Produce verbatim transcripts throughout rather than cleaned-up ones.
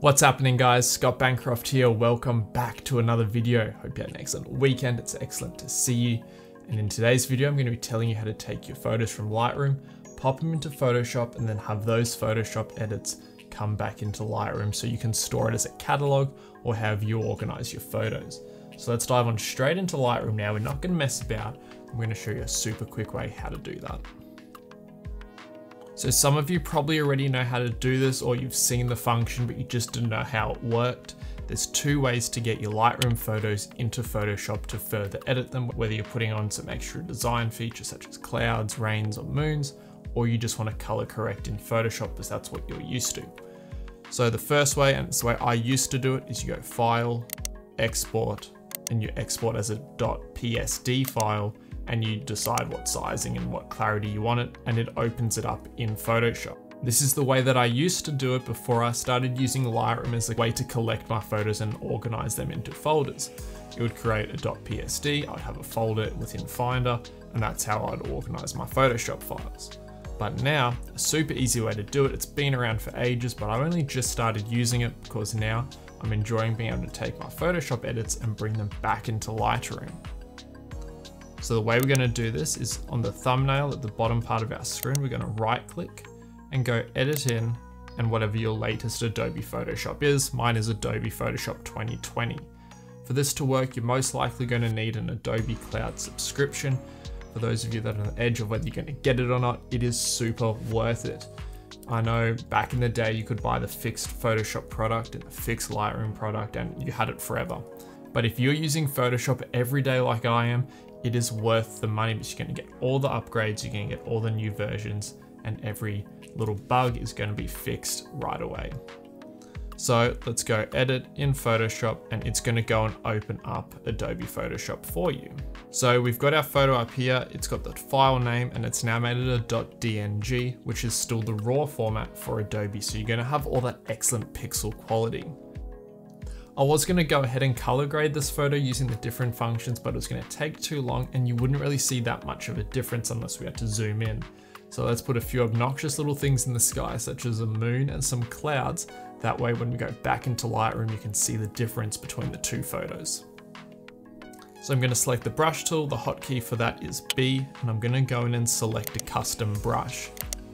What's happening, guys? Scott Bancroft here. Welcome back to another video. Hope you had an excellent weekend. It's excellent to see you. And in today's video, I'm going to be telling you how to take your photos from Lightroom, pop them into Photoshop, and then have those Photoshop edits come back into Lightroom so you can store it as a catalog or however you organize your photos. So let's dive on straight into Lightroom now. We're not going to mess about. I'm going to show you a super quick way how to do that. So some of you probably already know how to do this, or you've seen the function, but you just didn't know how it worked. There's two ways to get your Lightroom photos into Photoshop to further edit them, whether you're putting on some extra design features such as clouds, rains, or moons, or you just want to color correct in Photoshop because that's what you're used to. So the first way, and it's the way I used to do it, is you go File, Export, and you export as a .psd file, and you decide what sizing and what clarity you want it, and it opens it up in Photoshop. This is the way that I used to do it before I started using Lightroom as a way to collect my photos and organize them into folders. It would create a .psd, I'd have a folder within Finder, and that's how I'd organize my Photoshop files. But now, a super easy way to do it, it's been around for ages, but I've only just started using it because now I'm enjoying being able to take my Photoshop edits and bring them back into Lightroom. So the way we're going to do this is on the thumbnail at the bottom part of our screen, we're going to right click and go edit in, and whatever your latest Adobe Photoshop is, mine is Adobe Photoshop twenty twenty. For this to work, you're most likely going to need an Adobe Cloud subscription. For those of you that are on the edge of whether you're going to get it or not, it is super worth it. I know back in the day you could buy the fixed Photoshop product and the fixed Lightroom product and you had it forever. But if you're using Photoshop every day like I am, it is worth the money because you're going to get all the upgrades, you're going to get all the new versions, and every little bug is going to be fixed right away. So let's go edit in Photoshop, and it's going to go and open up Adobe Photoshop for you. So we've got our photo up here, it's got the file name, and it's now made it a .dng, which is still the raw format for Adobe. So you're going to have all that excellent pixel quality. I was going to go ahead and color grade this photo using the different functions, but it was going to take too long and you wouldn't really see that much of a difference unless we had to zoom in. So let's put a few obnoxious little things in the sky, such as a moon and some clouds. That way, when we go back into Lightroom, you can see the difference between the two photos. So I'm going to select the brush tool. The hotkey for that is B, and I'm going to go in and select a custom brush.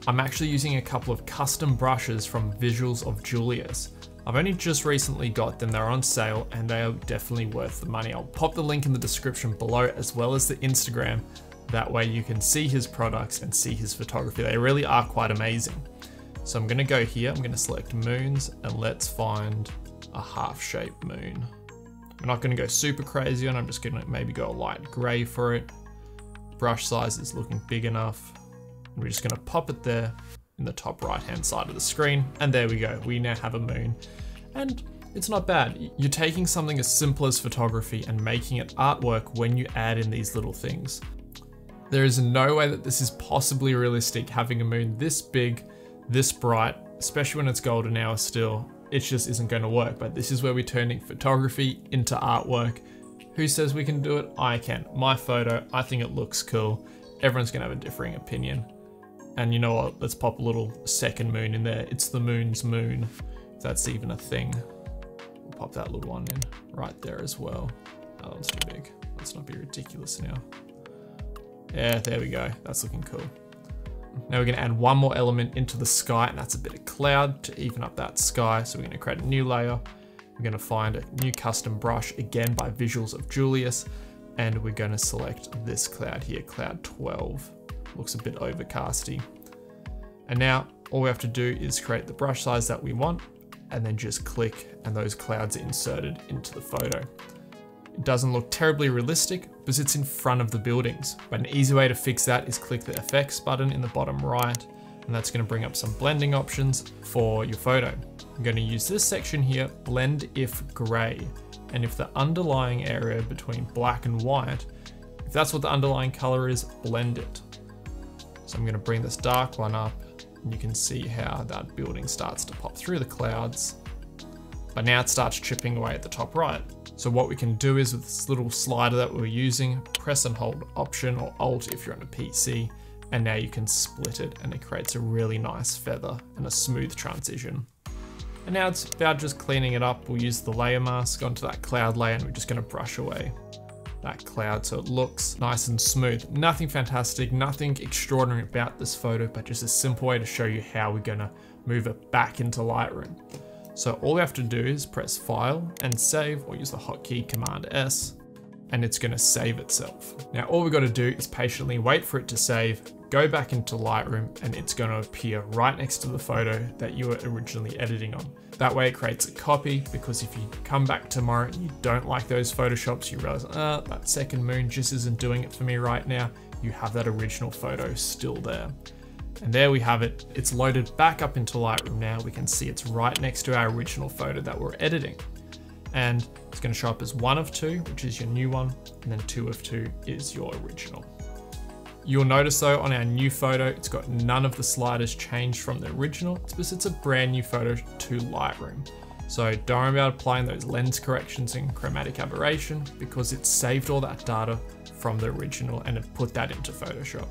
I'm actually using a couple of custom brushes from Visuals of Julius. I've only just recently got them, they're on sale and they are definitely worth the money. I'll pop the link in the description below as well as the Instagram, that way you can see his products and see his photography. They really are quite amazing. So I'm going to go here, I'm going to select moons, and let's find a half-shaped moon. I'm not going to go super crazy on, I'm just going to maybe go a light grey for it. Brush size is looking big enough. We're just going to pop it there in the top right hand side of the screen, and there we go, we now have a moon, and it's not bad. You're taking something as simple as photography and making it artwork when you add in these little things. There is no way that this is possibly realistic, having a moon this big, this bright, especially when it's golden hour still. It just isn't going to work, but this is where we're turning photography into artwork. Who says we can do it? I can. My photo, I think it looks cool. Everyone's going to have a differing opinion. And you know what, let's pop a little second moon in there. It's the moon's moon, if that's even a thing. We'll pop that little one in right there as well. That one's too big. Let's not be ridiculous now. Yeah, there we go. That's looking cool. Now we're going to add one more element into the sky, and that's a bit of cloud to even up that sky. So we're going to create a new layer. We're going to find a new custom brush, again by Visuals of Julius, and we're going to select this cloud here, cloud twelve. Looks a bit overcasty. And now all we have to do is create the brush size that we want and then just click, and those clouds are inserted into the photo. It doesn't look terribly realistic because it's in front of the buildings, but an easy way to fix that is click the effects button in the bottom right, and that's going to bring up some blending options for your photo. I'm going to use this section here, blend if gray, and if the underlying area between black and white, if that's what the underlying color is, blend it. So I'm going to bring this dark one up, and you can see how that building starts to pop through the clouds, but now it starts chipping away at the top right. So what we can do is with this little slider that we're using, press and hold Option or Alt if you're on a P C, and now you can split it, and it creates a really nice feather and a smooth transition. And now it's about just cleaning it up. We'll use the layer mask onto that cloud layer and we're just gonna brush away that cloud so it looks nice and smooth. Nothing fantastic, nothing extraordinary about this photo, but just a simple way to show you how we're gonna move it back into Lightroom. So all you have to do is press File and Save, or use the hotkey Command S, and it's gonna save itself. Now all we gotta do is patiently wait for it to save, go back into Lightroom, and it's gonna appear right next to the photo that you were originally editing on. That way it creates a copy, because if you come back tomorrow and you don't like those Photoshops, you realize, ah, that second moon just isn't doing it for me right now, you have that original photo still there. And there we have it. It's loaded back up into Lightroom now. We can see it's right next to our original photo that we're editing. And it's going to show up as one of two, which is your new one, and then two of two is your original. You'll notice though, on our new photo, it's got none of the sliders changed from the original. It's because it's a brand new photo to Lightroom. So don't worry about applying those lens corrections and chromatic aberration, because it's saved all that data from the original and it put that into Photoshop.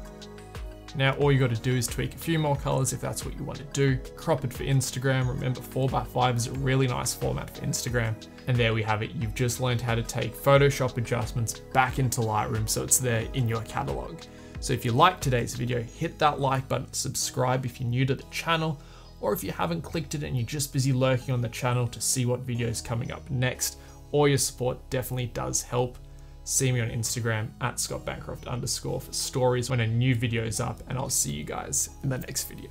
Now, all you got to do is tweak a few more colors if that's what you want to do. Crop it for Instagram. Remember, four by five is a really nice format for Instagram. And there we have it. You've just learned how to take Photoshop adjustments back into Lightroom so it's there in your catalog. So if you liked today's video, hit that like button, subscribe if you're new to the channel, or if you haven't clicked it and you're just busy lurking on the channel to see what video is coming up next. All your support definitely does help. See me on Instagram at Scott Bancroft underscore for stories when a new video is up, and I'll see you guys in the next video.